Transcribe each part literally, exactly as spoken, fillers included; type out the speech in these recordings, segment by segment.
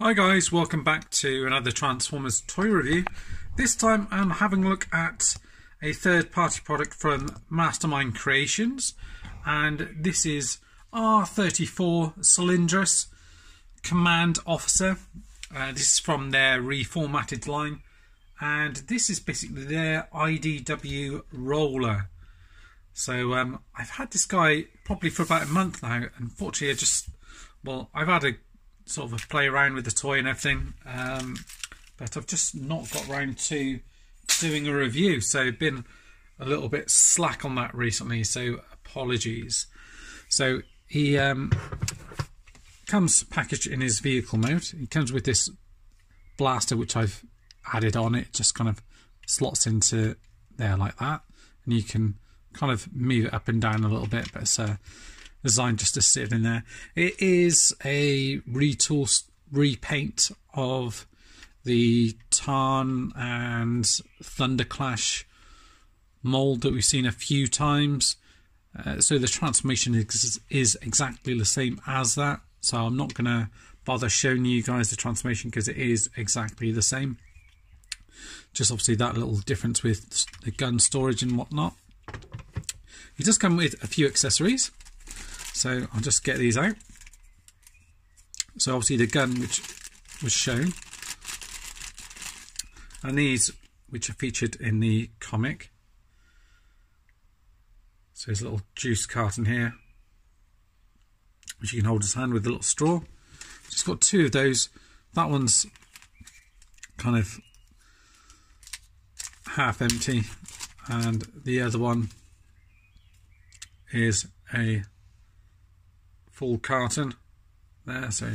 Hi guys, welcome back to another Transformers toy review. This time I'm having a look at a third party product from Mastermind Creations, and this is R thirty-four Cylindrus Command Officer. Uh, this is from their reformatted line, and this is basically their I D W roller. So um, I've had this guy probably for about a month now. Unfortunately I just, well I've had a sort of a play around with the toy and everything, um, but I've just not got round to doing a review, so been a little bit slack on that recently, so apologies. So he um, comes packaged in his vehicle mode. He comes with this blaster which I've added on. It just kind of slots into there like that, and you can kind of move it up and down a little bit, but it's a designed just to sit in there. It is a retool repaint of the Tarn and Thunderclash mold that we've seen a few times, uh, so the transformation is, is exactly the same as that, so I'm not going to bother showing you guys the transformation because it is exactly the same, just obviously that little difference with the gun storage and whatnot. It does come with a few accessories, so I'll just get these out. So obviously the gun which was shown, and these which are featured in the comic. So there's a little juice carton here which you can hold his hand with a little straw. Just got two of those. That one's kind of half empty, and the other one is a full carton there, so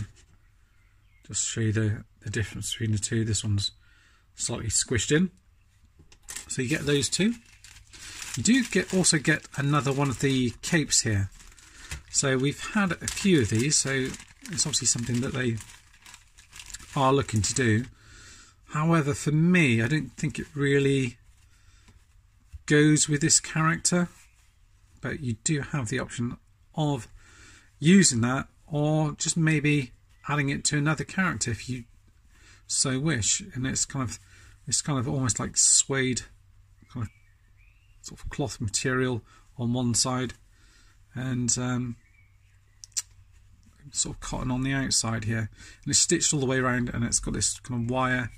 just show you the, the difference between the two. This one's slightly squished in, so you get those two. You do get also get another one of the capes here, so we've had a few of these, so it's obviously something that they are looking to do. However, for me, I don't think it really goes with this character, but you do have the option of using that, or just maybe adding it to another character if you so wish. And it's kind of it's kind of almost like suede kind of sort of cloth material on one side, and um, sort of cotton on the outside here, and it's stitched all the way around, and it's got this kind of wire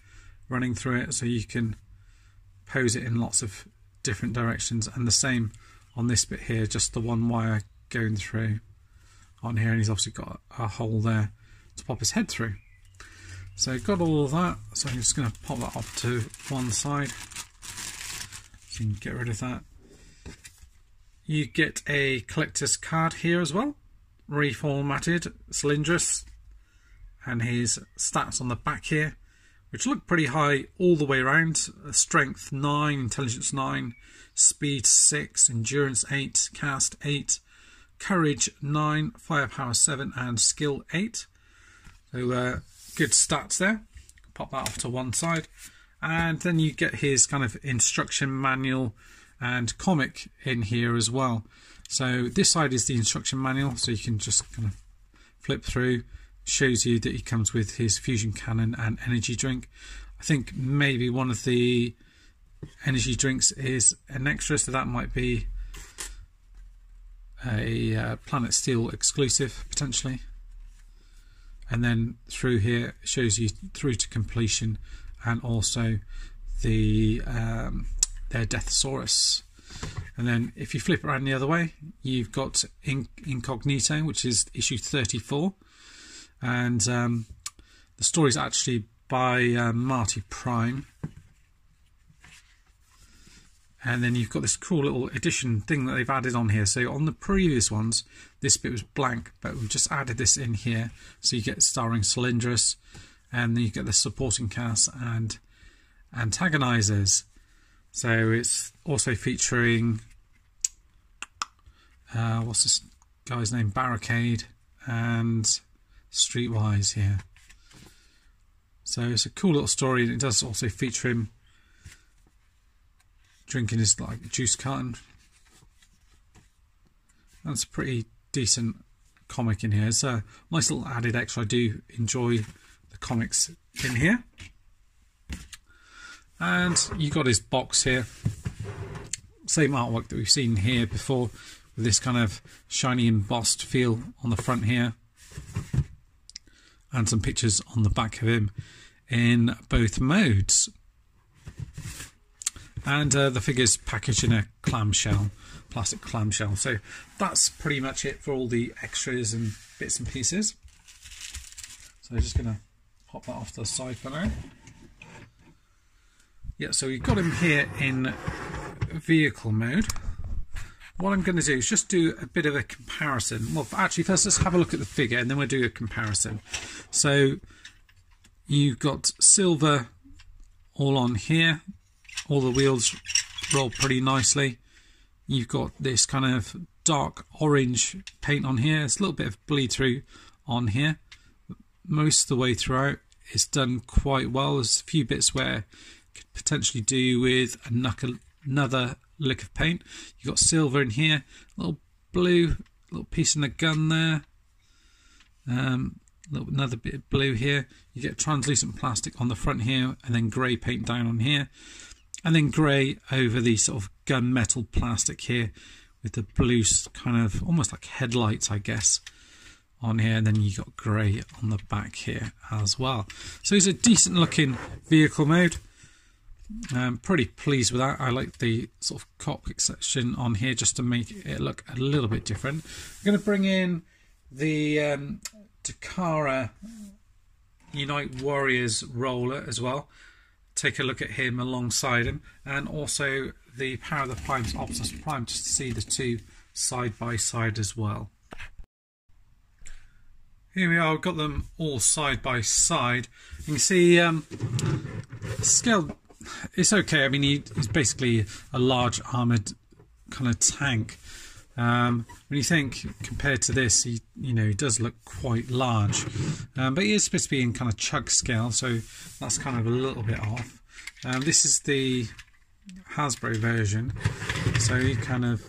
running through it, so you can pose it in lots of different directions, and the same on this bit here, just the one wire going through on here, and he's obviously got a hole there to pop his head through. So got all of that, so I'm just going to pop that off to one side so you can get rid of that. You get a collector's card here as well, reformatted Cylindrus, and his stats on the back here, which look pretty high all the way around. Strength nine, intelligence nine, speed six, endurance eight, cast eight, courage nine, firepower seven, and skill eight. So uh, good stats there. Pop that off to one side, and then you get his kind of instruction manual and comic in here as well. So this side is the instruction manual, so you can just kind of flip through. Shows you that he comes with his fusion cannon and energy drink. I think maybe one of the energy drinks is an extra, so that might be a uh, Planet Steel exclusive potentially. And then through here shows you through to completion, and also the um, their Deathsaurus. And then if you flip around the other way, you've got In Incognito, which is issue thirty-four, and um, the story is actually by uh, Marty Prime. And then you've got this cool little addition thing that they've added on here. So on the previous ones, this bit was blank, but we've just added this in here. So you get starring Cylindrus, and then you get the supporting cast and antagonizers. So it's also featuring, uh, what's this guy's name? Barricade and Streetwise here. So it's a cool little story, and it does also feature him drinking his like juice carton. That's a pretty decent comic in here. It's a nice little added extra. I do enjoy the comics in here. And you got his box here. Same artwork that we've seen here before, with this kind of shiny embossed feel on the front here. And some pictures on the back of him in both modes. And uh, the figure's packaged in a clamshell, plastic clamshell. So that's pretty much it for all the extras and bits and pieces. So I'm just going to pop that off to the side for now. Yeah, so we've got him here in vehicle mode. What I'm going to do is just do a bit of a comparison. Well, actually, first let's have a look at the figure and then we'll do a comparison. So you've got silver all on here. All the wheels roll pretty nicely. You've got this kind of dark orange paint on here. It's a little bit of bleed through on here. Most of the way throughout, it's done quite well. There's a few bits where it could potentially do with a knuckle. Another lick of paint. You've got silver in here, a little blue, little piece in the gun there, um, little, another bit of blue here. You get translucent plastic on the front here, and then grey paint down on here, and then grey over the sort of gunmetal plastic here with the blue kind of almost like headlights, I guess, on here. And then you got grey on the back here as well. So it's a decent looking vehicle mode. I'm pretty pleased with that. I like the sort of cockpit section on here just to make it look a little bit different. I'm going to bring in the um, Takara Unite Warriors roller as well. Take a look at him alongside him, and also the Power of the Primes Optimus Prime, just to see the two side by side as well. Here we are, I've got them all side by side. You can see um, scale. It's okay. I mean, he, he's basically a large armoured kind of tank. Um, when you think compared to this, he, you know, he does look quite large. Um, but he is supposed to be in kind of chug scale, so that's kind of a little bit off. Um, this is the Hasbro version, so he kind of,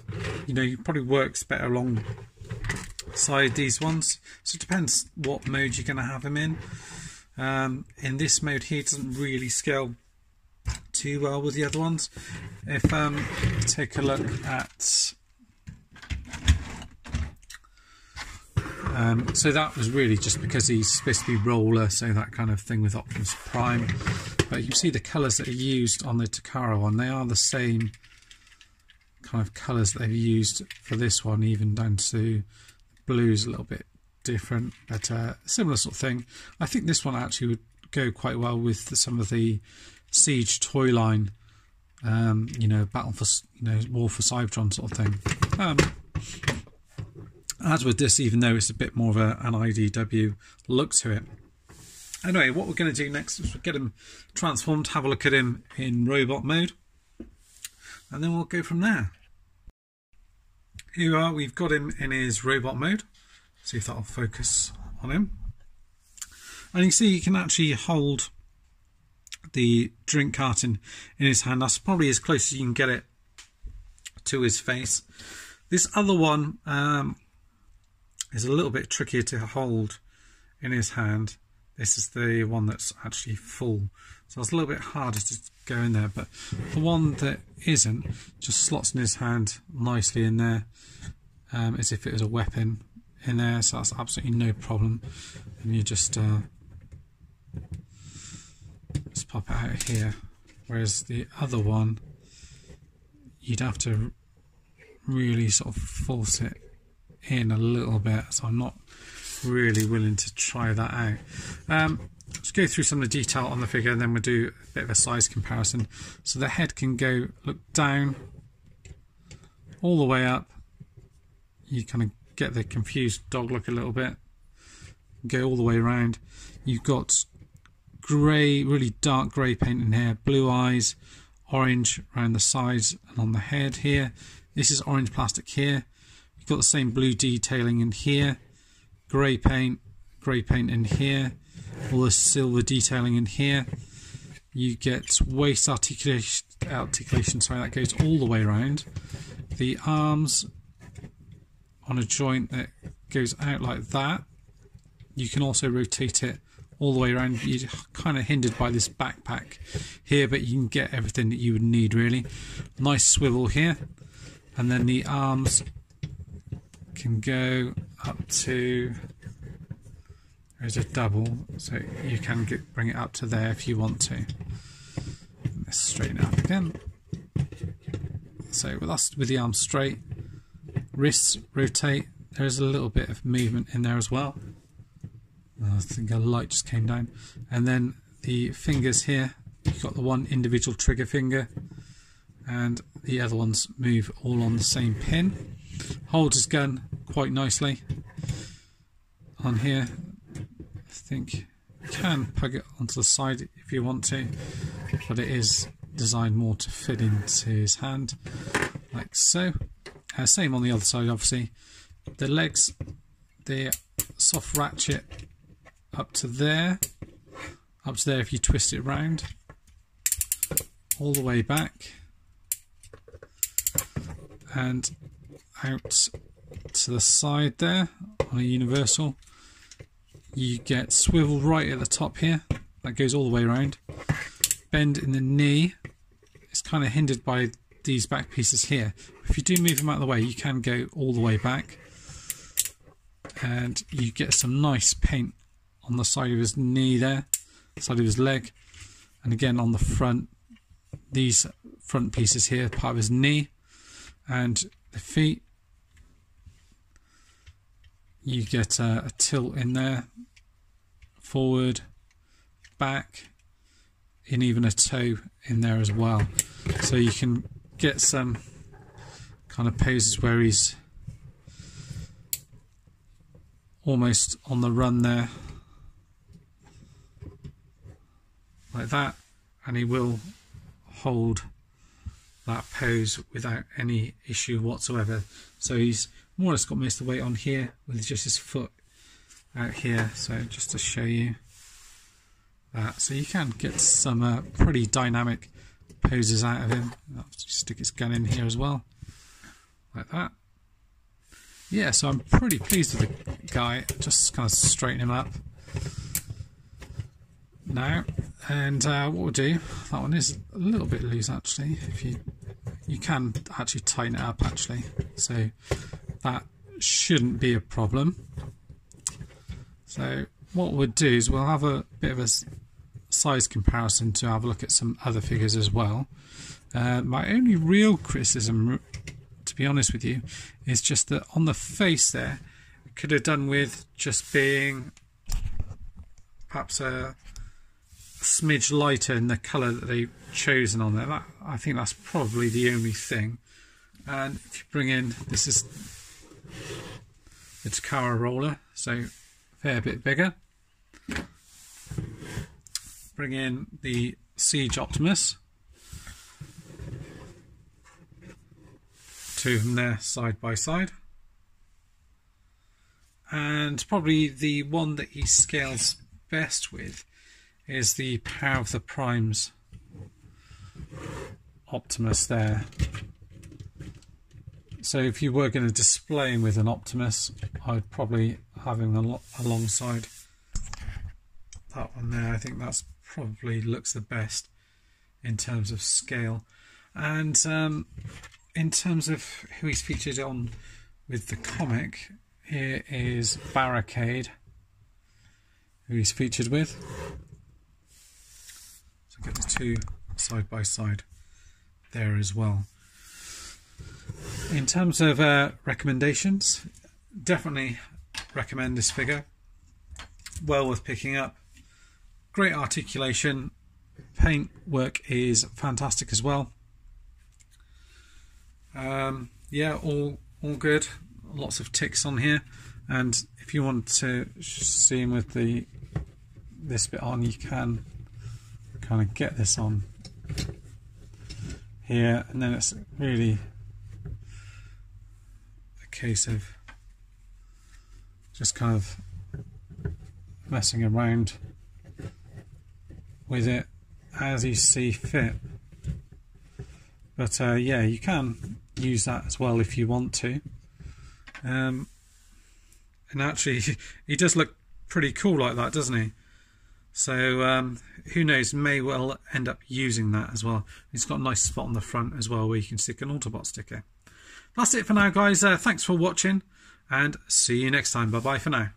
you know, he probably works better alongside these ones. So it depends what mode you're going to have him in. Um, in this mode here, it doesn't really scale too well with the other ones. If um take a look at um so that was really just because he's supposed to be roller, so that kind of thing with Optimus Prime. But you can see the colours that are used on the Takara one, they are the same kind of colours that they've used for this one, even down to blues a little bit different, but uh similar sort of thing. I think this one actually would go quite well with some of the Siege toy line, um, you know, battle for, you know, War for Cybertron sort of thing. Um, as with this, even though it's a bit more of a, an I D W look to it. Anyway, what we're going to do next is we'll get him transformed, have a look at him in robot mode, and then we'll go from there. Here we are, we've got him in his robot mode. See if that'll focus on him. And you can see you can actually hold the drink carton in his hand. That's probably as close as you can get it to his face. This other one um, is a little bit trickier to hold in his hand. This is the one that's actually full, so it's a little bit harder to go in there, but the one that isn't just slots in his hand nicely in there, um, as if it was a weapon in there, so that's absolutely no problem. And you just uh, let's pop it out here, whereas the other one you'd have to really sort of force it in a little bit, so I'm not really willing to try that out. Um, let's go through some of the detail on the figure and then we'll do a bit of a size comparison. So the head can go, look down all the way up, you kind of get the confused dog look a little bit, go all the way around. You've got grey, really dark grey paint in here, blue eyes, orange around the sides and on the head here. This is orange plastic here. You've got the same blue detailing in here, grey paint, grey paint in here, all the silver detailing in here. You get waist articulation, articulation, sorry, that goes all the way around. The arms on a joint that goes out like that. You can also rotate it all the way around. You're kind of hindered by this backpack here, but you can get everything that you would need, really. Nice swivel here, and then the arms can go up to, there's a double, so you can get, bring it up to there if you want to. Let's straighten it up again. So with us, with the arms straight, wrists rotate. There's a little bit of movement in there as well. I think a light just came down. And then the fingers here, you've got the one individual trigger finger, and the other ones move all on the same pin. Holds his gun quite nicely on here. I think you can plug it onto the side if you want to, but it is designed more to fit into his hand, like so. Uh, same on the other side, obviously. The legs, the soft ratchet up to there, up to there if you twist it round, all the way back and out to the side there on a universal. You get swivel right at the top here, that goes all the way around. Bend in the knee, it's kind of hindered by these back pieces here. If you do move them out of the way, you can go all the way back, and you get some nice paint on the side of his knee there, side of his leg, and again on the front, these front pieces here, part of his knee, and the feet. You get a, a tilt in there, forward, back, and even a toe in there as well. So you can get some kind of poses where he's almost on the run there, like that, and he will hold that pose without any issue whatsoever. So he's more or less got most of the weight on here with just his foot out here. So just to show you that, so you can get some uh, pretty dynamic poses out of him. I'll just stick his gun in here as well, like that. Yeah, so I'm pretty pleased with the guy. Just kind of straighten him up now, and uh, what we'll do, that one is a little bit loose actually. If you you can actually tighten it up actually, so that shouldn't be a problem. So what we'll do is we'll have a bit of a size comparison to have a look at some other figures as well. Uh, my only real criticism, to be honest with you, is just that on the face there, I could have done with just being perhaps a smidge lighter in the colour that they've chosen on there. That, I think that's probably the only thing. And if you bring in, this is the Takara roller, so a fair bit bigger. Bring in the Siege Optimus. Two of them there side by side, and probably the one that he scales best with is the Power of the Primes Optimus there. So if you were going to display him with an Optimus, I'd probably have him al alongside that one there. I think that's probably looks the best in terms of scale, and um, in terms of who he's featured on with the comic, here is Barricade, who he's featured with. So get the two side by side there as well. In terms of uh, recommendations, definitely recommend this figure. Well worth picking up. Great articulation, paint work is fantastic as well. Um, yeah, all all good. Lots of ticks on here, and if you want to see him with the this bit on, you can kind of get this on here, and then it's really a case of just kind of messing around with it as you see fit. But uh, yeah, you can use that as well if you want to. Um, and actually, he does look pretty cool like that, doesn't he? So um, who knows, may well end up using that as well. It's got a nice spot on the front as well where you can stick an Autobot sticker. That's it for now, guys. Uh, thanks for watching, and see you next time. Bye bye for now.